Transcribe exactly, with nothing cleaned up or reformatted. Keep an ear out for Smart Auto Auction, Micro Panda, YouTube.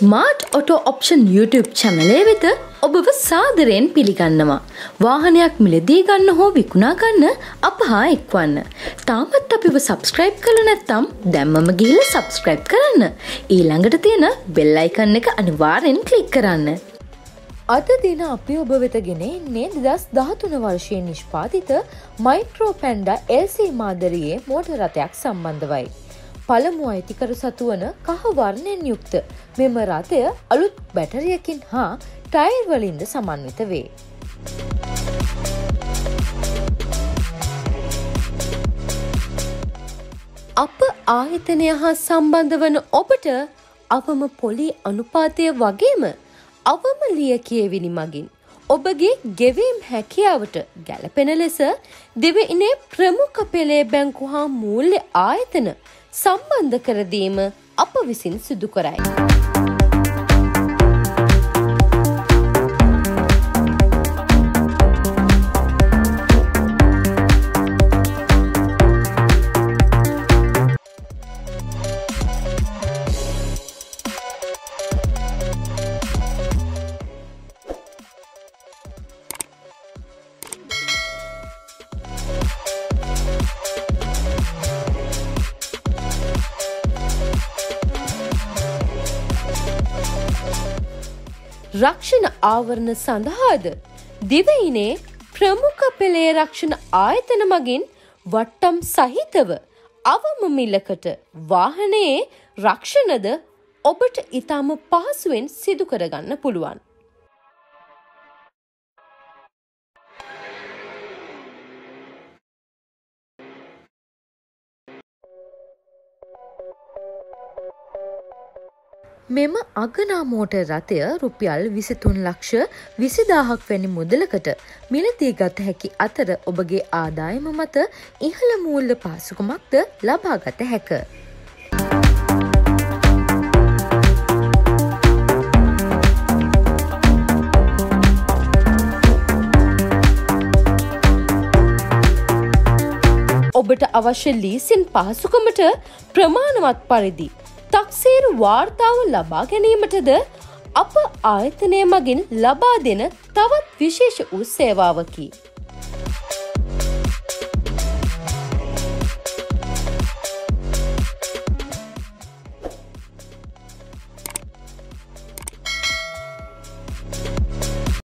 Smart auto option YouTube channel වෙත ඔබව සාදරයෙන් පිළිගන්නවා. වාහනයක් මිලදී ගන්න හෝ විකුණා ගන්න අප හා එක්වන්න. තාමත් අපිව subscribe කළේ නැත්නම් දැම්මම ගිහිල්ලා subscribe කරන්න. ඊළඟට තියෙන bell icon එක අනිවාර්යෙන් click කරන්න. අද දින අපි ඔබ වෙත ගෙනෙන්නේ දෙදහස් දහතුන වර්ෂයේ නිෂ්පාදිත Micro Panda එල් සී මාදරියේ මෝටර රථයක් සම්බන්ධවයි. පළමු අයිතිකරු සතු වන කහ වර්ණයෙන් යුක්ත මෙම රථය අලුත් බැටරියකින් හා ටයර් වලින්ද සමන්විත වේ. අප ආයතනය හා සම්බන්ධ වන ඔබට අවම පොලි අනුපාතය වගේම අවම ලියකියවිලි මගින් ඔබගේ ගෙවීම් හැකියාවට ගැලපෙන ලෙස දිවයිනේ ප්‍රමුඛ පෙළේ බැංකු හා මූල්‍ය ආයතන සම්බන්ධ කරදීම අප විසින් සිදු කරයි. රක්ෂණ ආවරණ සඳහාද දිවයිනේ ප්‍රමුඛ පෙළේ රක්ෂණ ආයතන මගින් වට්ටම් සහිතව අවම මිලකට වාහනයේ රක්ෂණද ඔබට ඉතාම පහසුවෙන් සිදු කරගන්න පුළුවන්. මෙම අගනා මෝටර් රථය රුපියල් විසිතුන් ලක්ෂ විසිදාහක් වැනි මුදලකට මිලදී ගත හැකි අතර ඔබගේ ආදායම මත ඉහළ මූල්‍ය පාසුකමක්ද ලබාගත හැක. ඔබට අවශ්‍ය ලීසින් පාසුකමට ප්‍රමාණවත් පරිදි තක්සේරු වාර්තාව ලබා ගැනීමටද අප ආයතනය මගින් ලබා දෙන තවත් විශේෂ වූ සේවාවකි.